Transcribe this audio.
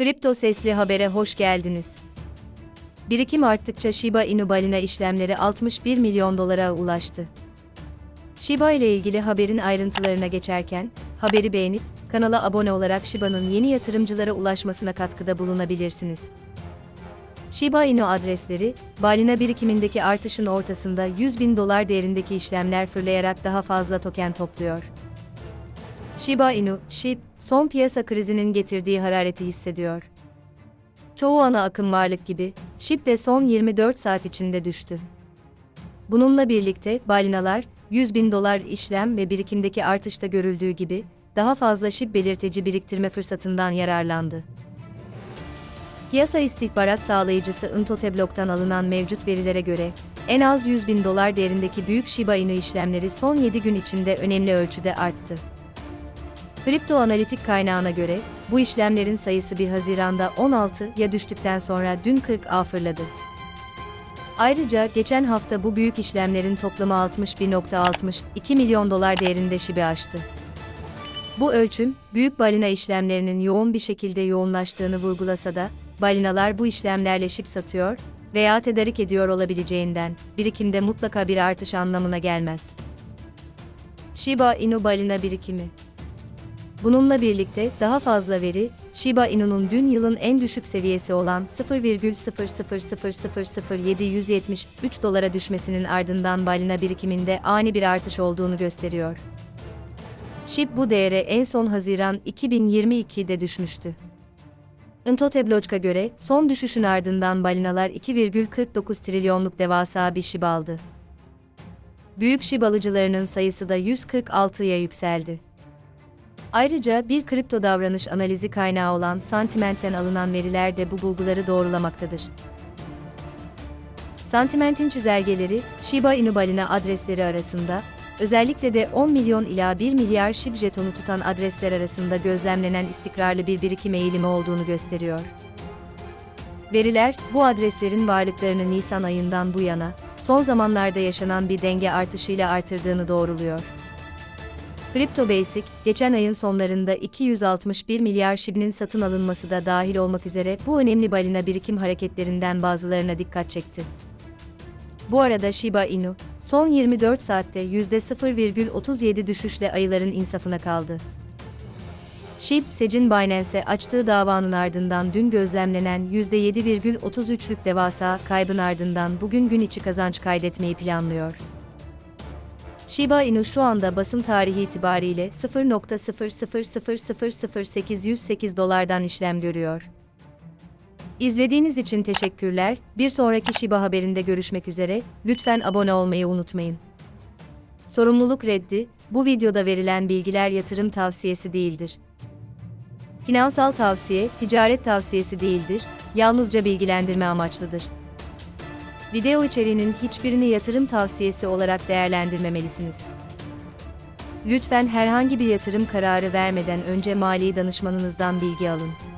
Kripto Sesli Haber'e hoş geldiniz. Birikim arttıkça Shiba Inu balina işlemleri 61 milyon dolara ulaştı. Shiba ile ilgili haberin ayrıntılarına geçerken, haberi beğenip, kanala abone olarak Shiba'nın yeni yatırımcılara ulaşmasına katkıda bulunabilirsiniz. Shiba Inu adresleri, balina birikimindeki artışın ortasında 100 bin dolar değerindeki işlemler fırlayarak daha fazla token topluyor. Shiba Inu, SHIB, son piyasa krizinin getirdiği harareti hissediyor. Çoğu ana akım varlık gibi, SHIB de son 24 saat içinde düştü. Bununla birlikte, balinalar, 100 bin dolar işlem ve birikimdeki artışta görüldüğü gibi, daha fazla SHIB belirteci biriktirme fırsatından yararlandı. Piyasa istihbarat sağlayıcısı IntoTheBlock'tan alınan mevcut verilere göre, en az 100 bin dolar değerindeki büyük Shiba Inu işlemleri son 7 gün içinde önemli ölçüde arttı. Kripto analitik kaynağına göre, bu işlemlerin sayısı 1 Haziran'da 16'ya düştükten sonra dün 40'a fırladı. Ayrıca geçen hafta bu büyük işlemlerin toplamı 61,62 milyon dolar değerinde Shib'i aştı. Bu ölçüm, büyük balina işlemlerinin yoğun bir şekilde yoğunlaştığını vurgulasa da, balinalar bu işlemlerle SHIB satıyor veya tedarik ediyor olabileceğinden, birikimde mutlaka bir artış anlamına gelmez. Shiba Inu balina birikimi. Bununla birlikte daha fazla veri, Shiba Inu'nun dün yılın en düşük seviyesi olan 0,0000773 dolara düşmesinin ardından balina birikiminde ani bir artış olduğunu gösteriyor. SHIB bu değere en son Haziran 2022'de düşmüştü. IntoTheBlock'a göre son düşüşün ardından balinalar 2,49 trilyonluk devasa bir SHIB aldı. Büyük SHIB alıcılarının sayısı da 146'ya yükseldi. Ayrıca bir kripto davranış analizi kaynağı olan Santiment'ten alınan veriler de bu bulguları doğrulamaktadır. Santiment'in çizelgeleri, Shiba Inu balina adresleri arasında, özellikle de 10 milyon ila 1 milyar SHIB jetonu tutan adresler arasında gözlemlenen istikrarlı bir birikim eğilimi olduğunu gösteriyor. Veriler, bu adreslerin varlıklarını Nisan ayından bu yana, son zamanlarda yaşanan bir denge artışıyla artırdığını doğruluyor. Crypto Basic, geçen ayın sonlarında 261 milyar SHIB'nin satın alınması da dahil olmak üzere bu önemli balina birikim hareketlerinden bazılarına dikkat çekti. Bu arada Shiba Inu, son 24 saatte %0,37 düşüşle ayıların insafına kaldı. SHIB, SEC'in Binance'e açtığı davanın ardından dün gözlemlenen %7,33'lük devasa kaybın ardından bugün gün içi kazanç kaydetmeyi planlıyor. Shiba Inu şu anda basım tarihi itibariyle 0,0000808 dolardan işlem görüyor. İzlediğiniz için teşekkürler. Bir sonraki Shiba haberinde görüşmek üzere. Lütfen abone olmayı unutmayın. Sorumluluk reddi, bu videoda verilen bilgiler yatırım tavsiyesi değildir. Finansal tavsiye, ticaret tavsiyesi değildir, yalnızca bilgilendirme amaçlıdır. Video içeriğinin hiçbirini yatırım tavsiyesi olarak değerlendirmemelisiniz. Lütfen herhangi bir yatırım kararı vermeden önce mali danışmanınızdan bilgi alın.